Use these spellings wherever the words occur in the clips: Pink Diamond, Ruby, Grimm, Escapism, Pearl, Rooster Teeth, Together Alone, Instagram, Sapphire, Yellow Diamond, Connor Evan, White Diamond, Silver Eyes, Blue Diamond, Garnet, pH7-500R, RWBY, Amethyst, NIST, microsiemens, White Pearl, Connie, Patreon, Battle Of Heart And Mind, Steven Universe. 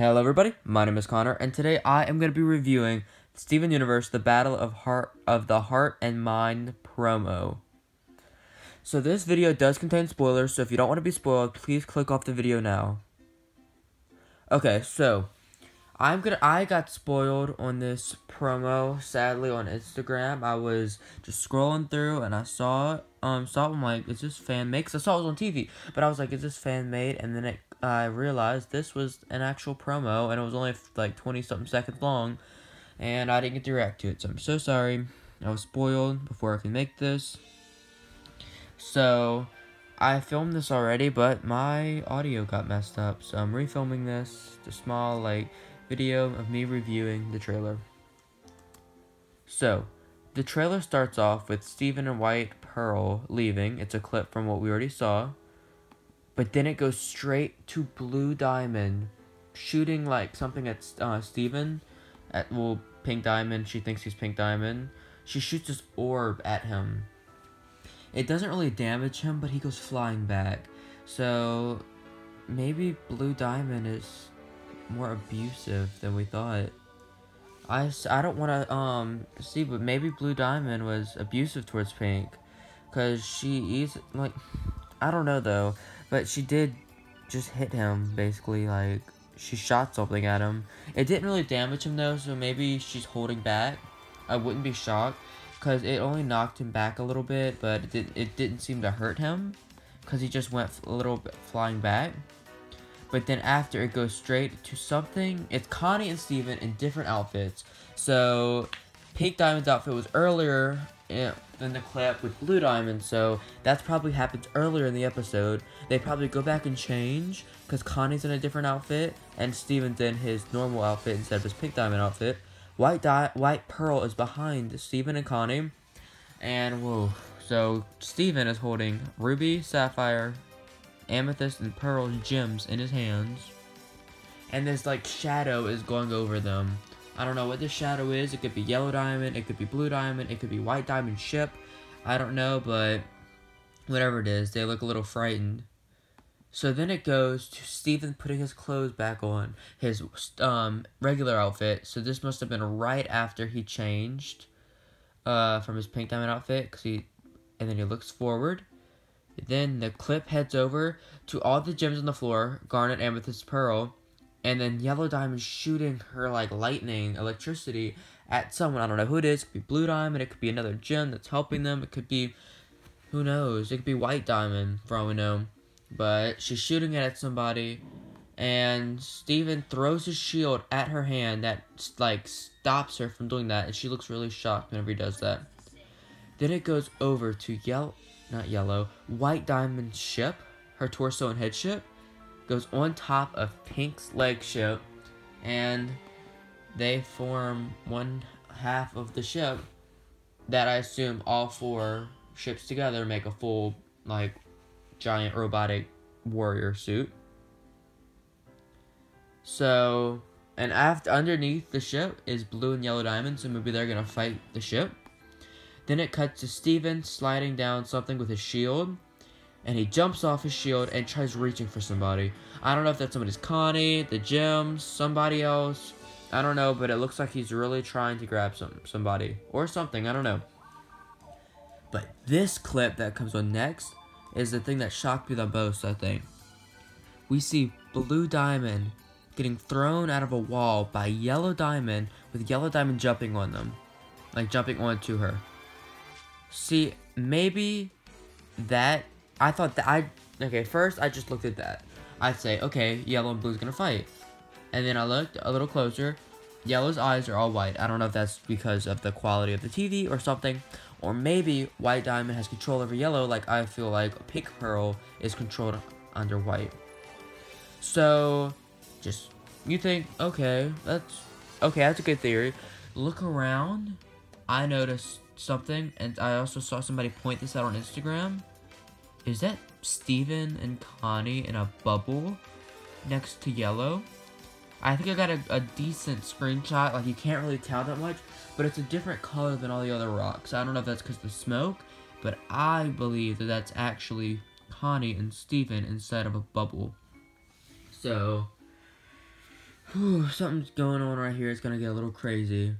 Hello everybody, my name is Connor, and today I am going to be reviewing Steven Universe, the Battle of the Heart and Mind promo. So this video does contain spoilers, so if you don't want to be spoiled, please click off the video now. Okay, so I got spoiled on this promo, sadly, on Instagram. I was just scrolling through and I saw it, I'm like, is this fan made? Because I saw it was on TV, but I was like, is this fan made? And then I realized this was an actual promo, and it was only like 20-something seconds long, and I didn't get to react to it, so I'm so sorry. I was spoiled before I could make this. So, I filmed this already, but my audio got messed up, so I'm refilming this, the small, like, video of me reviewing the trailer. So, the trailer starts off with Steven and White Pearl leaving. It's a clip from what we already saw. But then it goes straight to Blue Diamond shooting like something at Steven. Well, Pink Diamond, she thinks he's Pink Diamond. She shoots this orb at him. It doesn't really damage him, but he goes flying back. So maybe Blue Diamond is more abusive than we thought. I don't want to see, but maybe Blue Diamond was abusive towards Pink. Because she is like, I don't know though. But she did just hit him, basically, like, she shot something at him. It didn't really damage him, though, so maybe she's holding back. I wouldn't be shocked, because it only knocked him back a little bit, but it didn't seem to hurt him, because he just went a little bit flying back. But then after, it goes straight to something. It's Connie and Steven in different outfits. So, Pink Diamond's outfit was earlier in the clip with Blue Diamond, so that's probably happened earlier in the episode. They probably go back and change, because Connie's in a different outfit, and Steven's in his normal outfit instead of his Pink Diamond outfit. White Pearl is behind Steven and Connie, and whoa, so Steven is holding Ruby, Sapphire, Amethyst, and Pearl's gems in his hands, and this, like, shadow is going over them. I don't know what this shadow is. It could be Yellow Diamond, it could be Blue Diamond, it could be White Diamond ship. I don't know, but whatever it is, they look a little frightened. So then it goes to Steven putting his clothes back on, his regular outfit. So this must have been right after he changed from his Pink Diamond outfit, cause and then he looks forward. Then the clip heads over to all the gems on the floor, Garnet, Amethyst, Pearl. And then Yellow Diamond shooting her, like, lightning, electricity at someone. I don't know who it is. It could be Blue Diamond. It could be another gem that's helping them. It could be, who knows? It could be White Diamond, for all we know. But she's shooting it at somebody. And Steven throws his shield at her hand that, like, stops her from doing that. And she looks really shocked whenever he does that. Then it goes over to White Diamond's ship. Her torso and head ship goes on top of Pink's leg ship, and they form one half of the ship that I assume all four ships together make a full, like, giant robotic warrior suit. So, and underneath the ship is Blue and Yellow Diamond, so maybe they're gonna fight the ship. Then it cuts to Steven sliding down something with his shield, and he jumps off his shield and tries reaching for somebody. I don't know if that's somebody's Connie, the gems, somebody else. I don't know, but it looks like he's really trying to grab somebody. Or something, I don't know. But this clip that comes on next is the thing that shocked me the most, I think. We see Blue Diamond getting thrown out of a wall by Yellow Diamond, with Yellow Diamond jumping on them. Like, jumping onto her. See, maybe that... I thought that okay, first I just looked at that. I'd say, okay, Yellow and Blue's gonna fight. And then I looked a little closer. Yellow's eyes are all white. I don't know if that's because of the quality of the TV or something. Or maybe White Diamond has control over Yellow, like I feel like Pink Pearl is controlled under White. So, just, you think, okay, that's a good theory. Look around. I noticed something, and I also saw somebody point this out on Instagram. Is that Steven and Connie in a bubble next to Yellow? I think I got a decent screenshot. Like, you can't really tell that much, but it's a different color than all the other rocks. I don't know if that's because of the smoke, but I believe that that's actually Connie and Steven inside of a bubble. So, Whew, something's going on right here. It's gonna get a little crazy.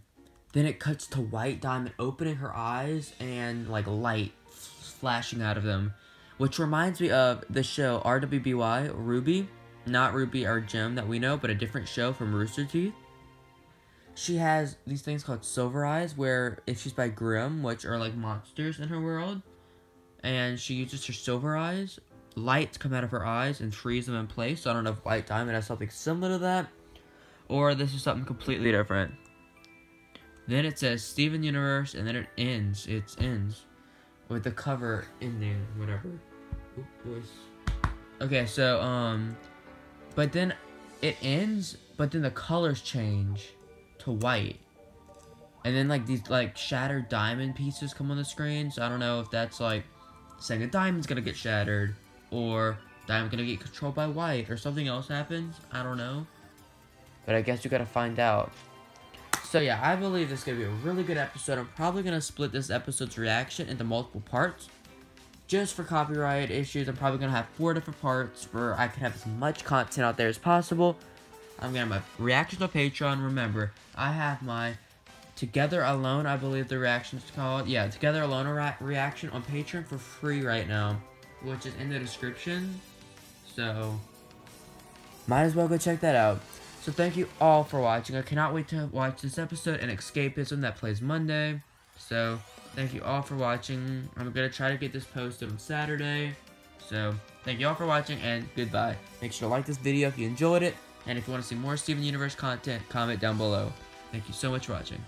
Then it cuts to White Diamond opening her eyes and, like, light flashing out of them. Which reminds me of the show RWBY, Ruby. Not Ruby, our gem that we know, but a different show from Rooster Teeth. She has these things called Silver Eyes, where if she's by Grimm, which are, like, monsters in her world, and she uses her Silver Eyes, lights come out of her eyes and freeze them in place. So I don't know if White Diamond has something similar to that, or this is something completely different. Then it says Steven Universe, and then it ends. It ends with the cover in there, whatever. Oop, boys. Okay, so, but then it ends, but then the colors change to white. And then, like, these, like, shattered diamond pieces come on the screen, so I don't know if that's, like, saying a diamond's gonna get shattered, or diamond's gonna get controlled by white, or something else happens. I don't know. But I guess you gotta find out. So yeah, I believe this is going to be a really good episode. I'm probably going to split this episode's reaction into multiple parts. Just for copyright issues, I'm probably going to have 4 different parts where I can have as much content out there as possible. I'm going to have my reactions on Patreon. Remember, I have my Together Alone, I believe the reaction's called. Yeah, Together Alone reaction on Patreon for free right now, which is in the description. So, might as well go check that out. So thank you all for watching. I cannot wait to watch this episode and Escapism that plays Monday. So thank you all for watching. I'm going to try to get this posted on Saturday. So thank you all for watching, and goodbye. Make sure to like this video if you enjoyed it. And if you want to see more Steven Universe content, comment down below. Thank you so much for watching.